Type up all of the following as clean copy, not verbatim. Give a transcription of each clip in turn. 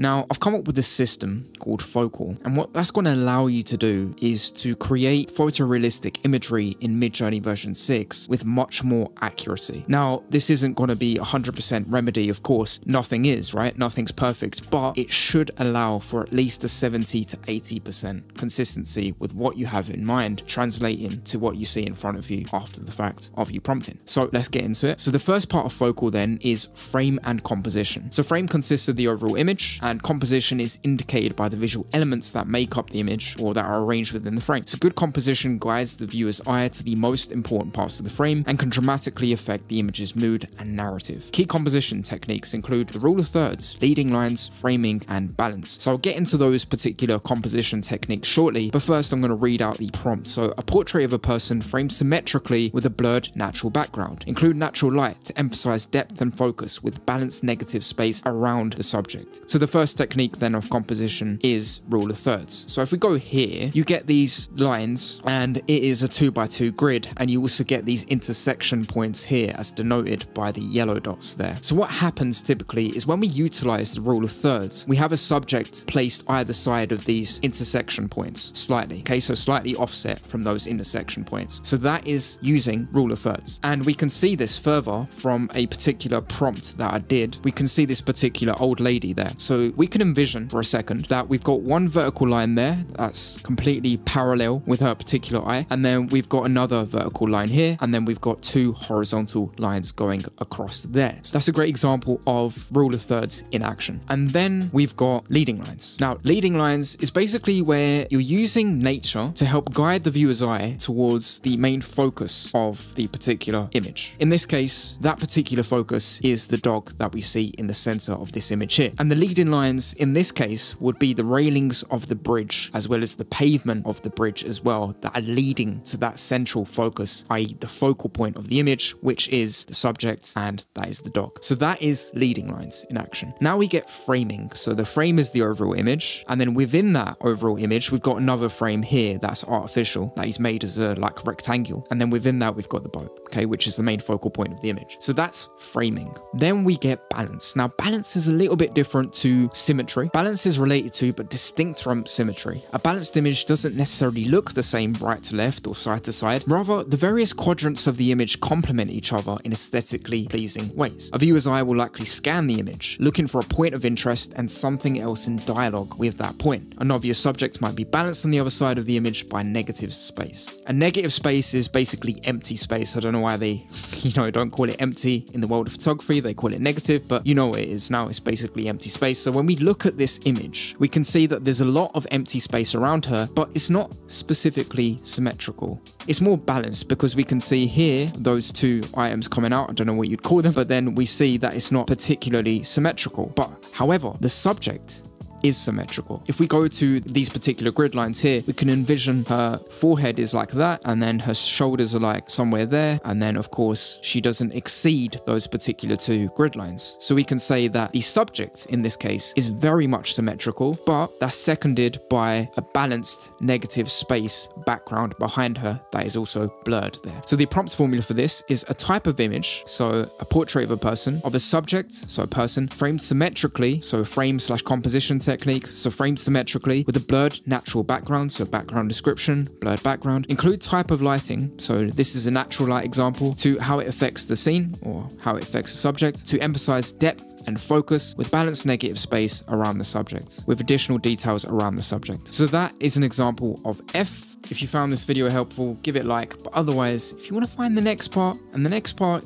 Now, I've come up with a system called Focal, and what that's going to allow you to do is to create photorealistic imagery in Midjourney version 6 with much more accuracy. Now, this isn't going to be 100% remedy, of course. Nothing is, right? Nothing's perfect, but it should allow for at least a 70 to 80% consistency with what you have in mind, translating to what you see in front of you after the fact of you prompting. So let's get into it. So the first part of Focal then is frame and composition. So frame consists of the overall image, and composition is indicated by the visual elements that make up the image or that are arranged within the frame. So good composition guides the viewer's eye to the most important parts of the frame and can dramatically affect the image's mood and narrative. Key composition techniques include the rule of thirds, leading lines, framing, and balance. So I'll get into those particular composition techniques shortly, but first I'm going to read out the prompt. So a portrait of a person framed symmetrically with a blurred natural background. Include natural light to emphasize depth and focus with balanced negative space around the subject. So the first technique then of composition is rule of thirds. So if we go here, you get these lines and it is a 2x2 grid, and you also get these intersection points here as denoted by the yellow dots there. So what happens typically is when we utilize the rule of thirds, we have a subject placed either side of these intersection points slightly, okay, so slightly offset from those intersection points. So that is using rule of thirds, and we can see this further from a particular prompt that I did. We can see this particular old lady there. So we can envision for a second that we've got one vertical line there that's completely parallel with her particular eye, and then we've got another vertical line here, and then we've got two horizontal lines going across there. So that's a great example of rule of thirds in action. And then we've got leading lines. Now, leading lines is basically where you're using nature to help guide the viewer's eye towards the main focus of the particular image. In this case, that particular focus is the dog that we see in the center of this image here. And the leading lines in this case would be the railings of the bridge, as well as the pavement of the bridge as well, that are leading to that central focus, i.e. the focal point of the image, which is the subject, and that is the dog. So that is leading lines in action. Now we get framing. So the frame is the overall image, and then within that overall image, we've got another frame here that's artificial, that is made as a like rectangle, and then within that we've got the boat, okay, which is the main focal point of the image. So that's framing. Then we get balance. Now balance is a little bit different to symmetry. Balance is related to but distinct from symmetry. A balanced image doesn't necessarily look the same right to left or side to side. Rather, the various quadrants of the image complement each other in aesthetically pleasing ways. A viewer's eye will likely scan the image, looking for a point of interest and something else in dialogue with that point. An obvious subject might be balanced on the other side of the image by negative space. A negative space is basically empty space. I don't know why they, don't call it empty in the world of photography. They call it negative, but you know what it is now. It's basically empty space. So when we look at this image, we can see that there's a lot of empty space around her, but it's not specifically symmetrical. It's more balanced because we can see here those two items coming out. I don't know what you'd call them, but then we see that it's not particularly symmetrical. But however, the subject is symmetrical. If we go to these particular grid lines here, we can envision her forehead is like that, and then her shoulders are like somewhere there, and then of course she doesn't exceed those particular two grid lines. So we can say that the subject in this case is very much symmetrical, but that's seconded by a balanced negative space background behind her that is also blurred there. So the prompt formula for this is a type of image, so a portrait of a person, of a subject, so a person, framed symmetrically, so frame/composition technique, so framed symmetrically with a blurred natural background, so background description, blurred background. Include type of lighting, so this is a natural light example, to how it affects the scene or how it affects the subject, to emphasize depth and focus with balanced negative space around the subject, with additional details around the subject. So that is an example of F. If you found this video helpful, give it a like, but otherwise, if you want to find the next part, and the next part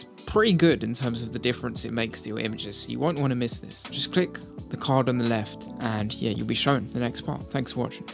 is pretty good in terms of the difference it makes to your images, so you won't want to miss this. Just click the card on the left, and yeah, you'll be shown the next part. Thanks for watching.